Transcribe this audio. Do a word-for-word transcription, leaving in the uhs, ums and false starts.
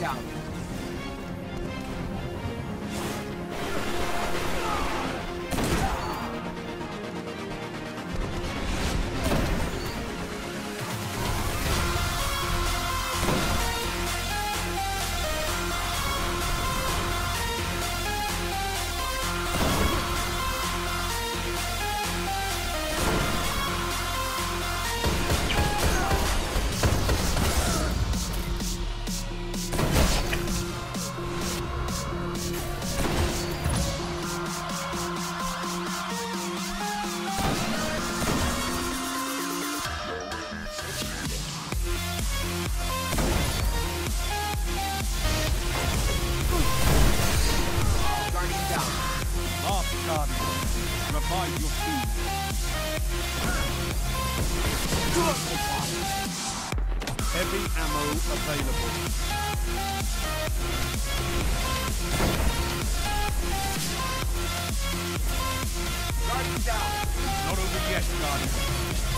down. Revive your team. Heavy ammo available. Guardian down. Not over yet, Guardian.